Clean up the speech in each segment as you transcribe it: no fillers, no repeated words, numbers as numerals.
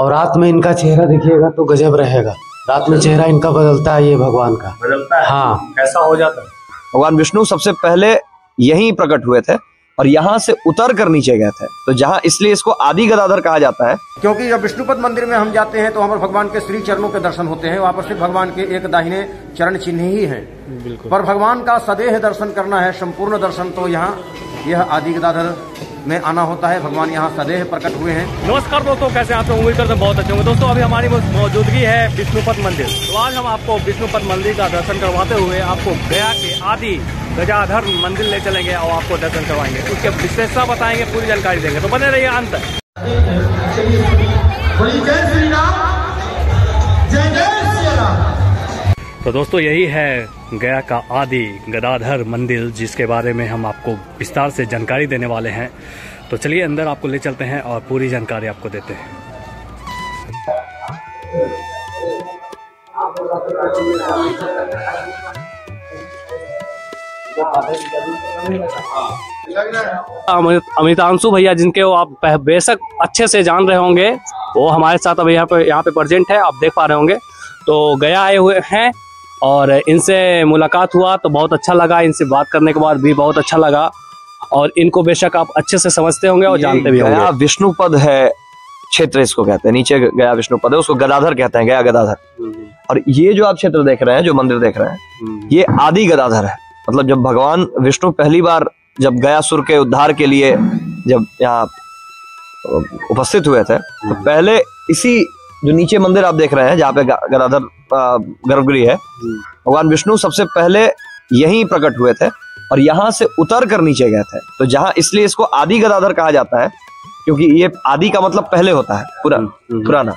और रात में इनका चेहरा देखिएगा तो गजब रहेगा। रात में चेहरा इनका बदलता है, ये भगवान का बदलता है। हाँ, कैसा हो जाता है। भगवान विष्णु सबसे पहले यहीं प्रकट हुए थे और यहाँ से उतर कर नीचे गए थे, तो जहाँ इसलिए इसको आदि गदाधर कहा जाता है, क्योंकि जब विष्णुपद मंदिर में हम जाते हैं तो हमारे भगवान के श्री चरणों के दर्शन होते हैं। वहाँ पर सिर्फ भगवान के एक दाहिने चरण चिन्ह ही है, पर भगवान का सदेह दर्शन करना है, संपूर्ण दर्शन, तो यहाँ यह आदि गदाधर में आना होता है। भगवान यहाँ सदैव प्रकट हुए हैं। नमस्कार दोस्तों, कैसे आप लोग? उम्मीद करते हैं बहुत अच्छे होंगे। दोस्तों अभी हमारी मौजूदगी है विष्णुपद मंदिर। तो आज हम आपको विष्णुपद मंदिर का दर्शन करवाते हुए आपको गया के आदि गजाधर मंदिर ले चलेंगे और आपको दर्शन करवाएंगे, उसके विशेषता बताएंगे, पूरी जानकारी देंगे, तो बने रहिए अंत तक। तो दोस्तों यही है गया का आदि गदाधर मंदिर, जिसके बारे में हम आपको विस्तार से जानकारी देने वाले हैं। तो चलिए अंदर आपको ले चलते हैं और पूरी जानकारी आपको देते हैं। अमृतांशु भैया, जिनके वो आप बेशक अच्छे से जान रहे होंगे, वो हमारे साथ अभी यहाँ पे प्रेजेंट है, आप देख पा रहे होंगे। तो गया आए हुए हैं और इनसे मुलाकात हुआ तो बहुत अच्छा लगा, इनसे बात करने के बाद भी बहुत अच्छा लगा, और इनको बेशक आप अच्छे से समझते होंगे और जानते भी होंगे। गया विष्णुपद है क्षेत्र, इसको कहते हैं, नीचे गया विष्णुपद है, उसको गदाधर कहते हैं, गया गदाधर। और ये जो आप क्षेत्र देख रहे हैं, जो मंदिर देख रहे हैं, ये आदि गदाधर है। मतलब जब भगवान विष्णु पहली बार जब गयासुर के उद्धार के लिए जब यहाँ उपस्थित हुए थे, तो पहले इसी जो नीचे मंदिर आप देख रहे हैं, जहाँ पे गदाधर गर्भगृह है, भगवान विष्णु सबसे पहले यहीं प्रकट हुए थे और यहाँ से उतर कर नीचे गए थे, तो जहाँ इसलिए इसको आदि गदाधर कहा जाता है, क्योंकि ये आदि का मतलब पहले होता है, पुराना।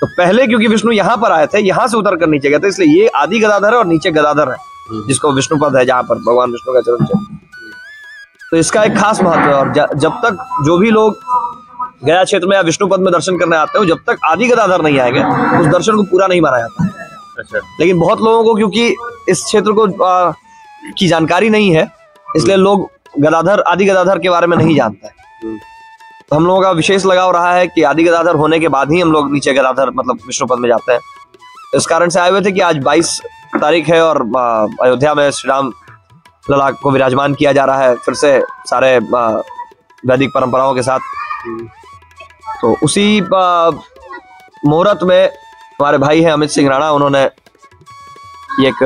तो पहले क्योंकि विष्णु यहाँ पर आए थे, यहाँ से उतर कर नीचे गए थे, इसलिए ये आदि गदाधर है और नीचे गदाधर है, जिसको विष्णुपद है, जहाँ पर भगवान विष्णु का चरण है। तो इसका एक खास महत्व है। और जब तक जो भी लोग गया क्षेत्र में या विष्णुपद में दर्शन करने आते हो, जब तक आदि गदाधर नहीं आएंगे, उस दर्शन को पूरा नहीं माना जाता है। अच्छा। लेकिन बहुत लोगों को क्योंकि इस क्षेत्र को की जानकारी नहीं है, इसलिए लोग गदाधर, आदि गदाधर के बारे में नहीं जानते हैं। तो हम लोगों का विशेष लगाव रहा है कि आदि गदाधर होने के बाद ही हम लोग नीचे गदाधर मतलब विष्णुपद में जाते हैं। इस कारण से आए हुए थे कि आज 22 तारीख है और अयोध्या में श्री राम लला को विराजमान किया जा रहा है फिर से सारे वैदिक परंपराओं के साथ। तो उसी मुहूर्त में हमारे भाई हैं अमित सिंह राणा, उन्होंने एक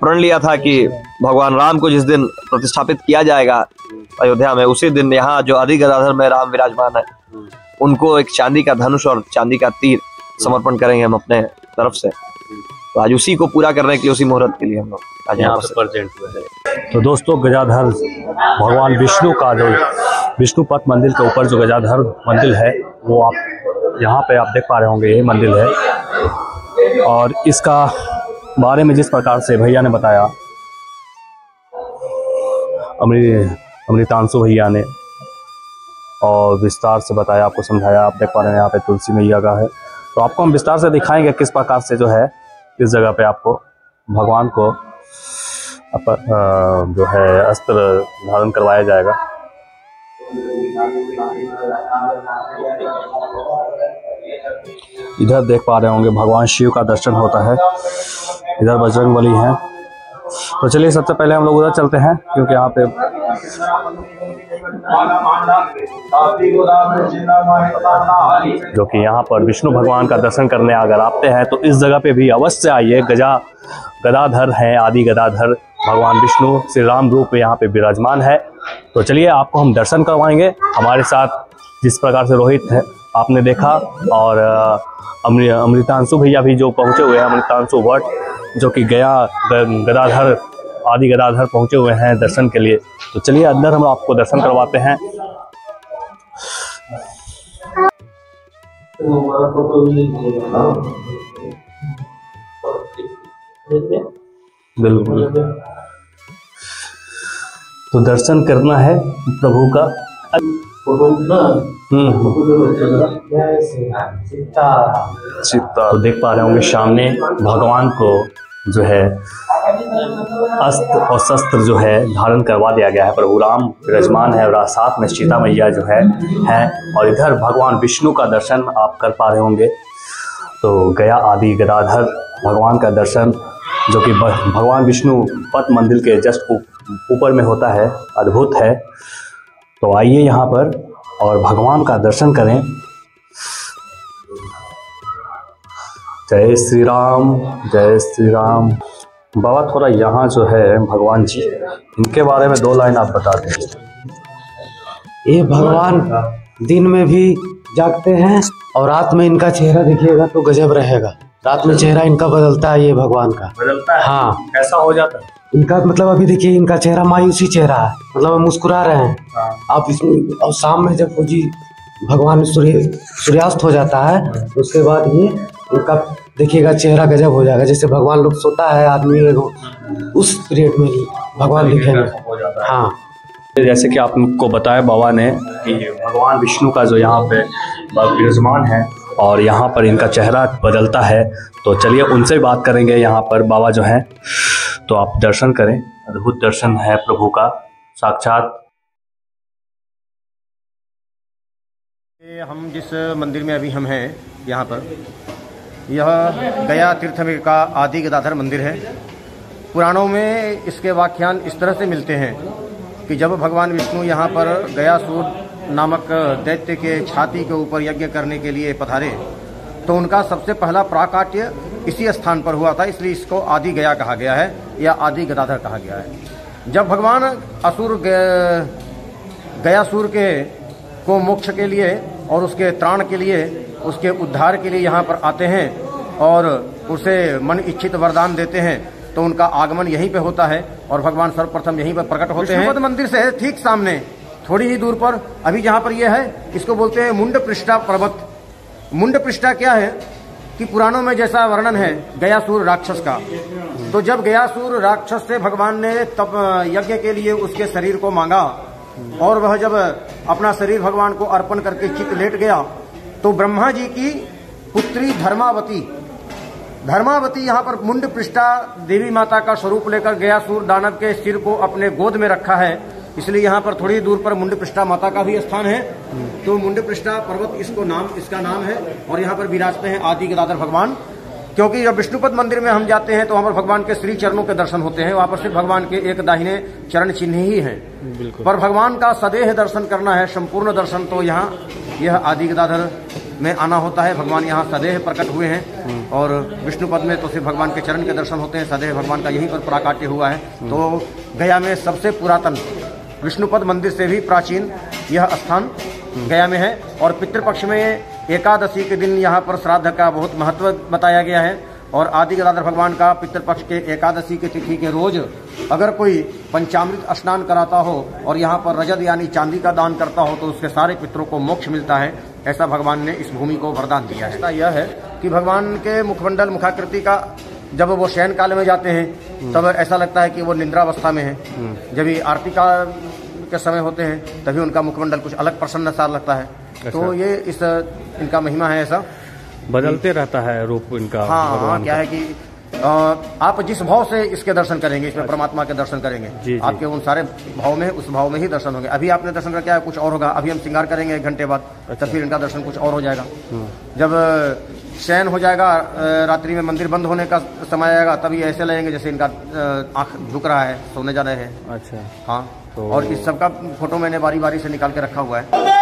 प्रण लिया था कि भगवान राम को जिस दिन प्रतिष्ठापित किया जाएगा अयोध्या में, उसी दिन यहाँ जो आदि गदाधर में राम विराजमान है, उनको एक चांदी का धनुष और चांदी का तीर समर्पण करेंगे हम अपने तरफ से। तो आज उसी को पूरा करने के लिए, उसी मुहूर्त के लिए हम लोग आज यहाँ प्रेजेंट हुए हैं। तो दोस्तों गजाधर भगवान विष्णु का जो विष्णुपद मंदिर के ऊपर जो गजाधर मंदिर है, वो आप यहाँ पे आप देख पा रहे होंगे, ये मंदिर है। और इसका बारे में जिस प्रकार से भैया ने बताया, अमृतांशु भैया ने, और विस्तार से बताया, आपको समझाया। आप देख पा रहे हैं यहाँ पे तुलसी मैया का है, तो आपको हम विस्तार से दिखाएंगे किस प्रकार से जो है इस जगह पे आपको भगवान को जो है अस्त्र धारण करवाया जाएगा। इधर देख पा रहे होंगे भगवान शिव का दर्शन होता है, इधर बजरंग बली हैं। तो चलिए सबसे पहले हम लोग उधर चलते हैं, क्योंकि यहाँ पे जो कि यहाँ पर विष्णु भगवान का दर्शन करने अगर आते हैं तो इस जगह पे भी अवश्य आइए। गदाधर है, आदि गदाधर भगवान विष्णु श्री राम रूप में यहाँ पे विराजमान है। तो चलिए आपको हम दर्शन करवाएंगे। हमारे साथ जिस प्रकार से रोहित है आपने देखा, और अमृतांशु भैया भी जो पहुँचे हुए हैं, अमृतांशु भट्ट, जो कि गया गदाधर आदि गदाधर पहुंचे हुए हैं दर्शन के लिए। तो चलिए अंदर हम आपको दर्शन करवाते हैं। बिल्कुल, तो दर्शन करना है प्रभु का। सीता, तो देख पा रहे होंगे सामने भगवान को जो है अस्त्र और शस्त्र जो है धारण करवा दिया गया है। प्रभु राम विराजमान है और साथ में सीता मैया जो है और इधर भगवान विष्णु का दर्शन आप कर पा रहे होंगे। तो गया आदि गदाधर भगवान का दर्शन जो कि भगवान विष्णु पद मंदिर के जस्ट ऊपर में होता है, अद्भुत है। तो आइए यहाँ पर और भगवान का दर्शन करें। जय श्री राम, जय श्री राम। बाबा थोड़ा यहाँ जो है भगवान जी, इनके बारे में दो लाइन आप बता दें। ये भगवान दिन में भी जागते हैं और रात में इनका चेहरा देखिएगा तो गजब रहेगा। रात में चेहरा इनका बदलता है, ये भगवान का बदलता है। हाँ, ऐसा हो जाता है इनका। मतलब अभी देखिए इनका चेहरा मायूसी चेहरा है, मतलब मुस्कुरा रहे हैं आप इसमें। और शाम में जब जी भगवान सूर्यास्त हो जाता है उसके बाद ये उनका देखिएगा चेहरा गजब हो जाएगा। जैसे भगवान लोग सोता है आदमी, उस पीरियड में ही भगवान दिखेंगे। हाँ, जैसे कि आपको बताया बाबा ने कि भगवान विष्णु का जो यहाँ पे विराजमान है और यहाँ पर इनका चेहरा बदलता है। तो चलिए उनसे बात करेंगे। यहाँ पर बाबा जो हैं, तो आप दर्शन करें। अद्भुत दर्शन है प्रभु का साक्षात। हम जिस मंदिर में अभी हम हैं यहाँ पर, यह गया तीर्थ का आदि गदाधर मंदिर है। पुराणों में इसके व्याख्यान इस तरह से मिलते हैं कि जब भगवान विष्णु यहाँ पर गयासूर नामक दैत्य के छाती के ऊपर यज्ञ करने के लिए पधारे तो उनका सबसे पहला प्राकाट्य इसी स्थान पर हुआ था, इसलिए इसको आदि गया कहा गया है या आदि गदाधर कहा गया है। जब भगवान असुर गयासूर के को मोक्ष के लिए और उसके त्राण के लिए, उसके उद्धार के लिए यहाँ पर आते हैं और उसे मन इच्छित वरदान देते हैं तो उनका आगमन यहीं पे होता है और भगवान सर्वप्रथम यहीं पर प्रकट होते हैं। मंदिर से है ठीक सामने थोड़ी ही दूर पर अभी जहाँ पर यह है, इसको बोलते हैं मुंड पृष्ठा पर्वत। मुंड पृष्ठा क्या है कि पुराणों में जैसा वर्णन है गयासूर राक्षस का, तो जब गयासूर राक्षस से भगवान ने तब यज्ञ के लिए उसके शरीर को मांगा और वह जब अपना शरीर भगवान को अर्पण करके चित लेट गया तो ब्रह्मा जी की पुत्री धर्मावती यहाँ पर मुंड पृष्ठा देवी माता का स्वरूप लेकर गयासूर दानव के सिर को अपने गोद में रखा है, इसलिए यहाँ पर थोड़ी दूर पर मुंड पृष्ठा माता का भी स्थान है। तो मुंड पृष्ठा पर्वत इसको नाम, इसका नाम है। और यहाँ पर विराजते हैं आदि गदाधर भगवान, क्योंकि जब विष्णुपद मंदिर में हम जाते हैं तो वहाँ पर भगवान के श्री चरणों के दर्शन होते हैं। वहाँ पर सिर्फ भगवान के एक दाहिने चरण चिन्ह ही हैं, पर भगवान का सदेह दर्शन करना है, संपूर्ण दर्शन। तो यहाँ यह आदि गदाधर में आना होता है। भगवान यहाँ सदेह प्रकट हुए हैं और विष्णुपद में तो सिर्फ भगवान के चरण के दर्शन होते हैं। सदेह भगवान का यहीं पर प्राकाट्य हुआ है। तो गया में सबसे पुरातन, विष्णुपद मंदिर से भी प्राचीन यह स्थान गया में है। और पितृपक्ष में एकादशी के दिन यहाँ पर श्राद्ध का बहुत महत्व बताया गया है। और आदि गदाधर भगवान का पितृपक्ष के एकादशी के तिथि के रोज अगर कोई पंचामृत स्नान कराता हो और यहाँ पर रजत यानी चांदी का दान करता हो तो उसके सारे पितरों को मोक्ष मिलता है। ऐसा भगवान ने इस भूमि को वरदान दिया है। यह है कि भगवान के मुखमंडल मुखाकृति का जब वो शयन काल में जाते हैं तब ऐसा लगता है कि वो निद्रावस्था में है। जब ये आरती का के समय होते हैं तभी उनका मुखमंडल कुछ अलग प्रसन्न सा लगता है। तो ये इस इनका महिमा है, ऐसा बदलते रहता है रूप इनका। हाँ, क्या है कि आप जिस भाव से इसके दर्शन करेंगे, इसमें परमात्मा के दर्शन करेंगे, जी, आपके उन सारे भाव में उस भाव में ही दर्शन होंगे। अभी आपने दर्शन किया कुछ और होगा। अभी हम श्रृंगार करेंगे एक घंटे बाद, तो फिर इनका दर्शन कुछ और हो जाएगा। जब शयन हो जाएगा रात्रि में, मंदिर बंद होने का समय आएगा, तभी ऐसे लगेंगे जैसे इनका आँख झुक रहा है, सोने जा रहे हैं। अच्छा, हाँ। और इस सबका फोटो मैंने बारी बारी से निकाल के रखा हुआ है।